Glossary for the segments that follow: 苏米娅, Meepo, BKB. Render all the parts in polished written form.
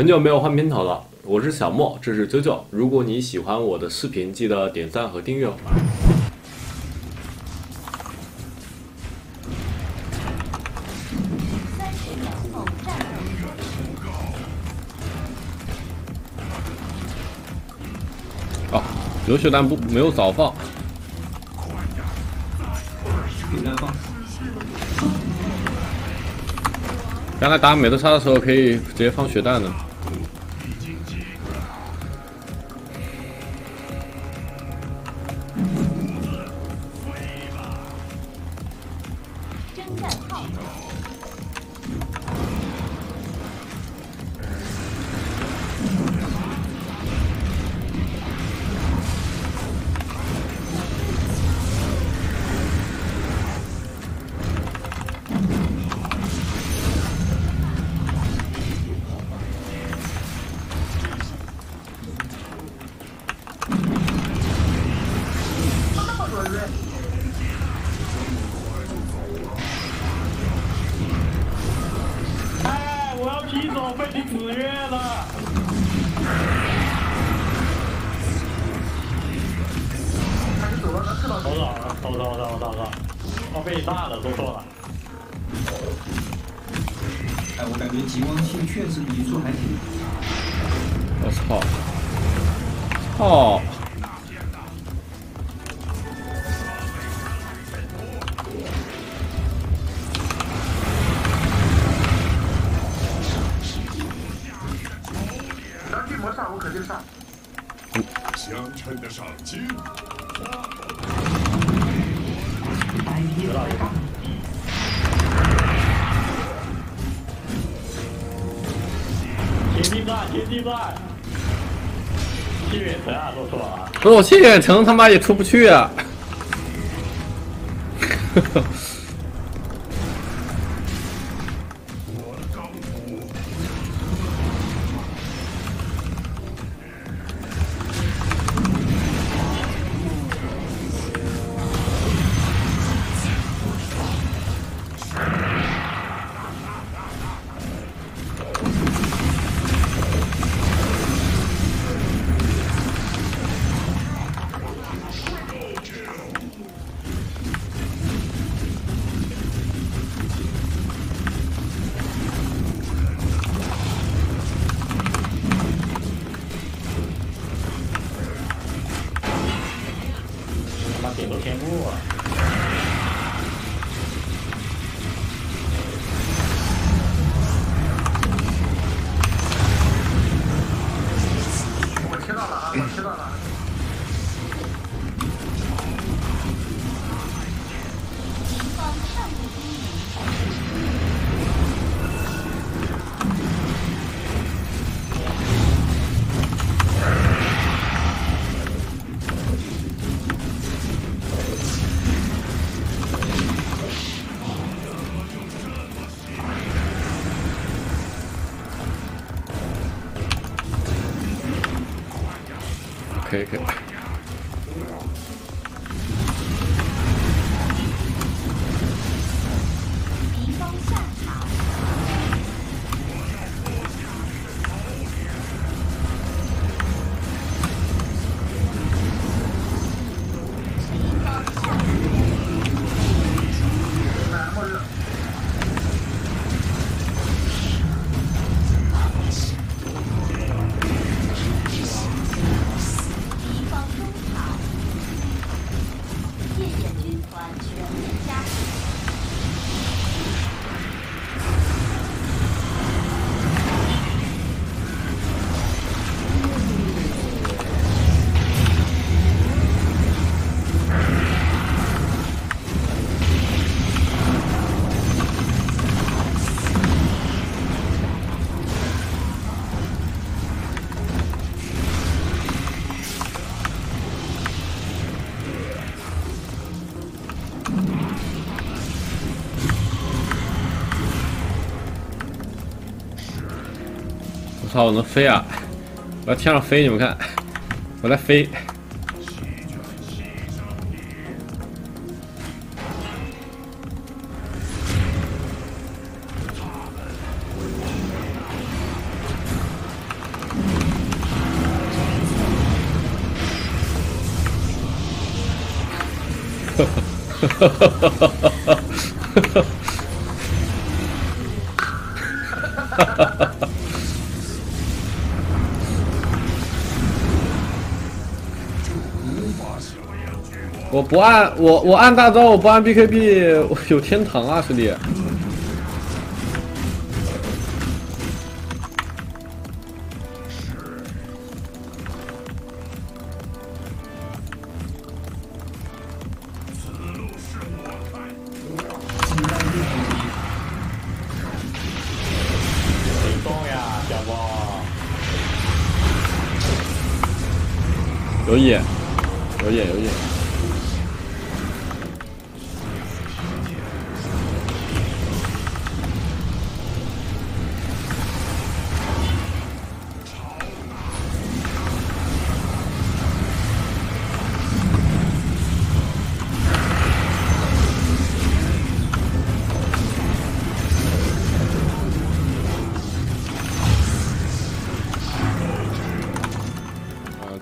很久没有换片头了，我是小莫，这是啾啾。如果你喜欢我的视频，记得点赞和订阅我。哦，流血弹没有早放。 原来打美杜莎的时候可以直接放血弹的。不是我谢远程他妈也出不去啊！操！我能飞啊！我在天上飞，你们看，我在飞。我不按我按大招，我不按 BKB， 我有天堂啊，兄弟！有眼，有眼，有眼。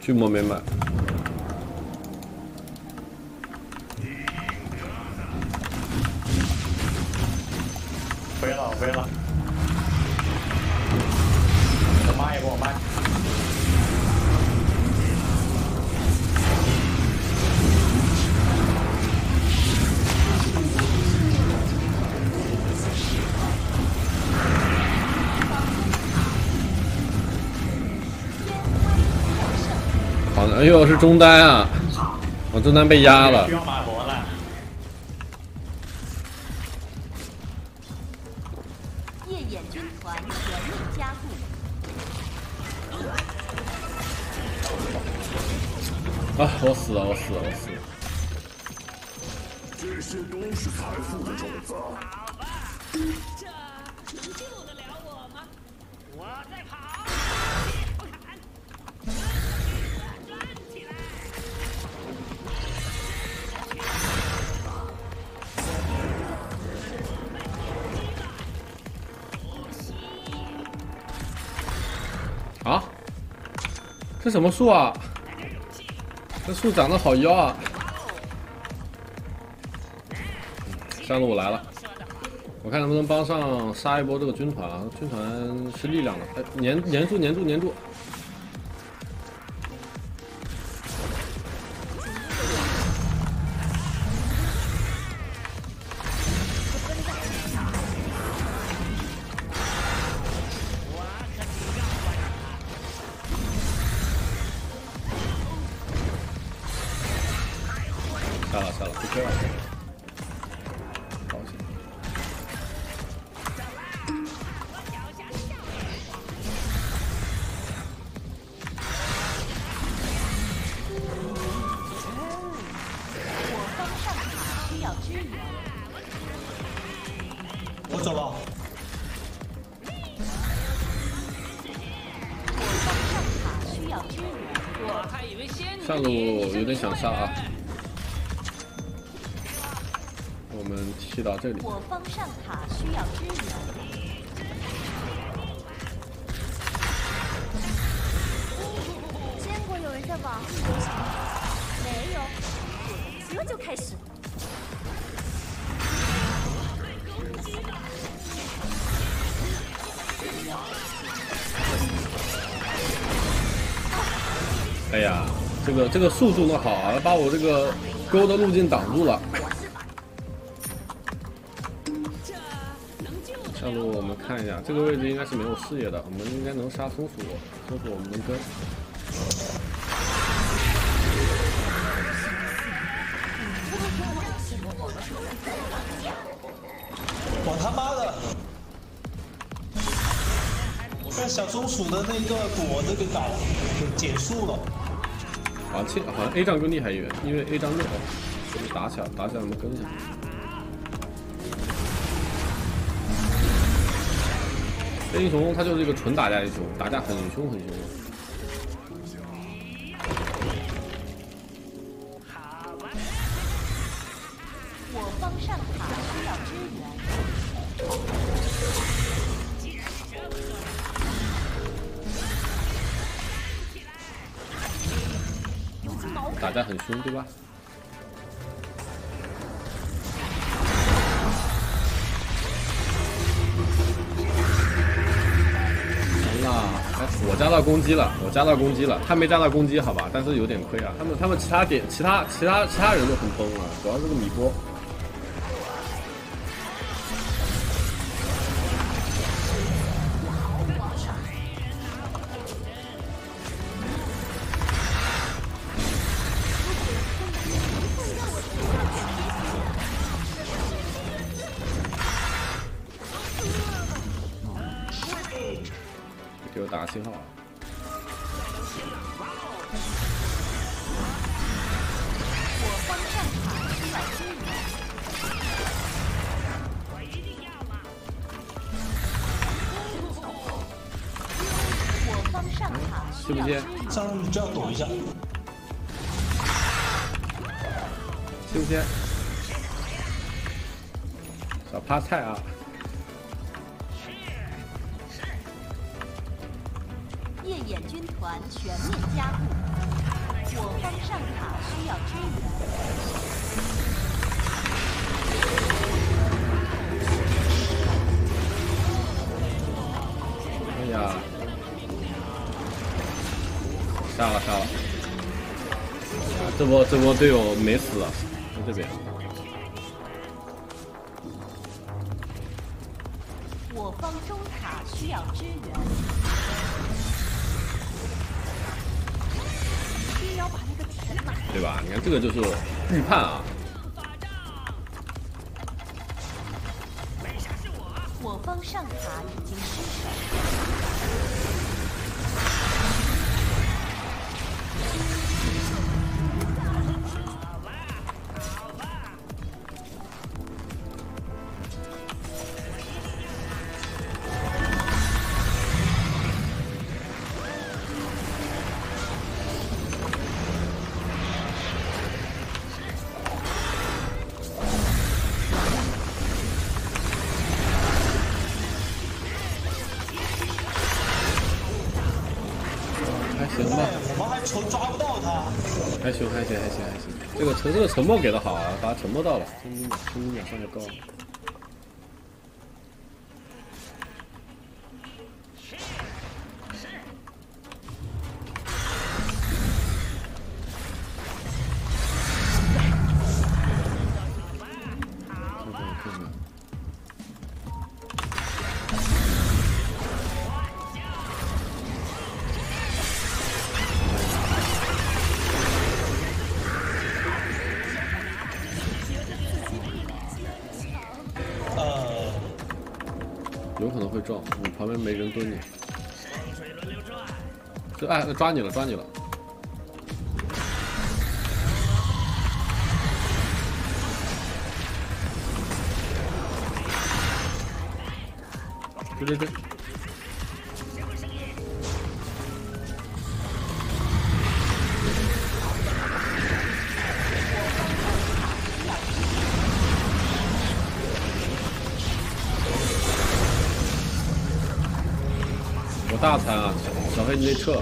巨魔没买，飞了！我妈也给我卖！哎呦，是中单啊！我中单被压了。夜眼军团全力加固。啊！我死了！这些都是财富的种子。这救得了我吗？我在跑。 啊！这什么树啊？这树长得好妖啊！山路我来了，我看能不能帮上杀一波这个军团啊！军团是力量的，哎，粘住！杀了，不亏了。好险！我方上塔需要支援。我走了。我方上塔需要支援。我还以为先你。上路有点想杀啊。 我们踢到这里。我方上塔需要支援。见过有人在网上游行吗？没有，这就开始。哎呀，这个速度呢好啊，把我这个勾的路径挡住了。 上路我们看一下，这个位置应该是没有视野的，我们应该能杀松鼠，松鼠我们能跟。我他妈的！我被小松鼠的那个果子给搞了，给结束了。好像 A 仗更厉害一点，因为 A 仗内哦，打起来我们跟一下。 这英雄他就是一个纯打架英雄，打架很凶。我方上塔需要支援。打架很凶，对吧？我扎到攻击了，我扎到攻击了，他没扎到攻击，好吧，但是有点亏啊。他们其他点其他人都很崩了，主要是个米波。 给我打个信号啊！接不接？上路你只要躲一下。接不接？少趴菜啊！ 夜眼军团全面加固，我方上塔需要支援。哎呀，杀了杀了！这波队友没死啊，在这边。我方中塔需要支援。 对吧？你看这个就是预判啊！我方上塔已经失行吧，我们还愁抓不到他，还行。这个沉默给的好啊，把沉默到了，轻轻秒上就够了。有可能会撞，我旁边没人蹲你。这哎，抓你了！对。大餐啊，小黑你得撤。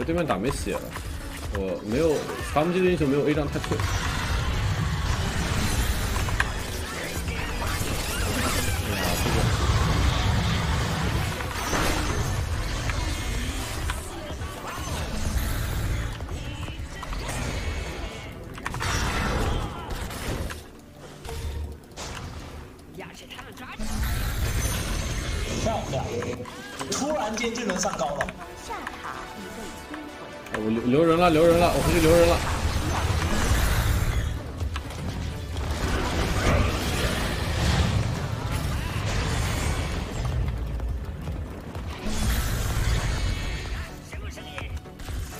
我对面打没血了，我没有，咱们这个英雄没有 A 张太脆。哎呀，这个。要是他们抓起来，漂亮！突然间就能上高了。 我留人了，我回去留人了。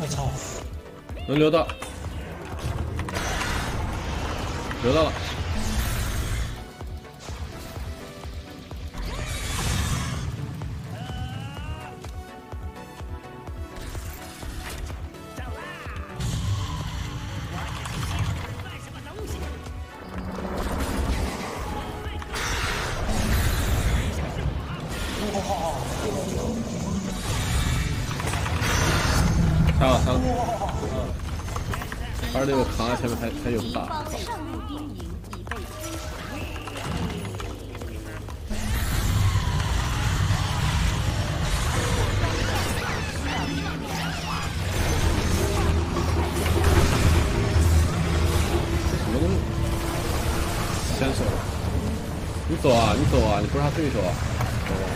我操！能留到，留到了。 我杀了杀了！二六卡前面还有大。什么东西？先手！你走啊！你走啊！你不是他对手啊！走啊！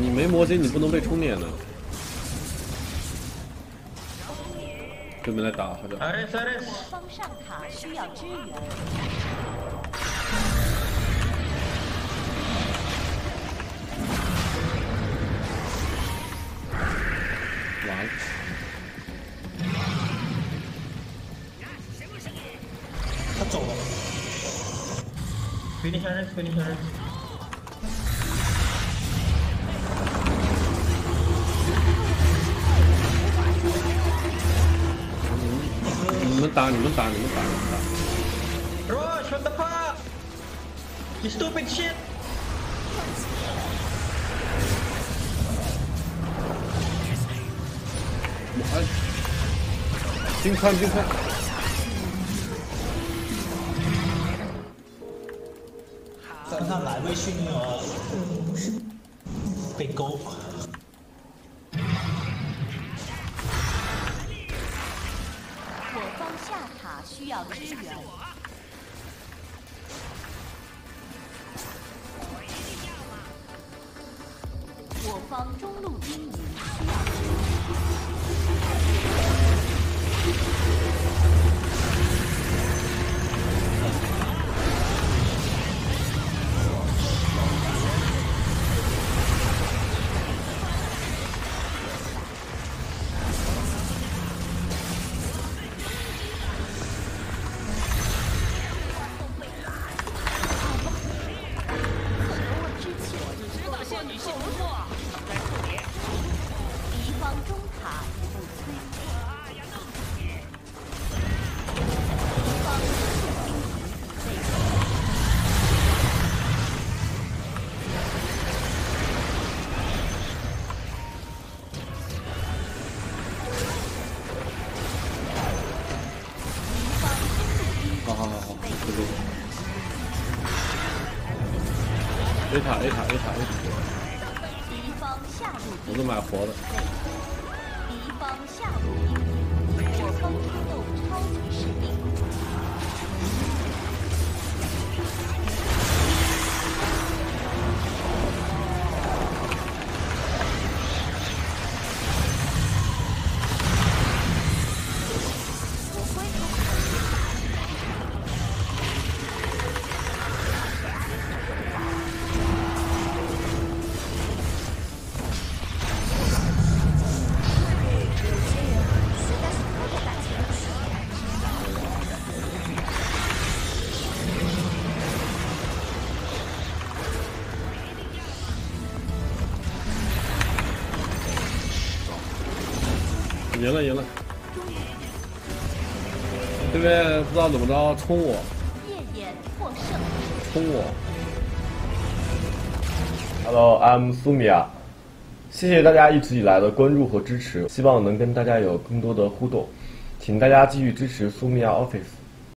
你没魔晶，你不能被充电的。对面来打，好像。方上塔需要支援。完了。他走了。回力闪人，回力闪人。 你们打！Bro, shut the fuck! You stupid shit! 哎，金川，金川！跟他来微信了，被勾。 需要支援。我方中路兵营需要支赢了赢了，对面不知道怎么着冲我，Hello, I'm 苏米娅，谢谢大家一直以来的关注和支持，希望能跟大家有更多的互动，请大家继续支持苏米娅 Office。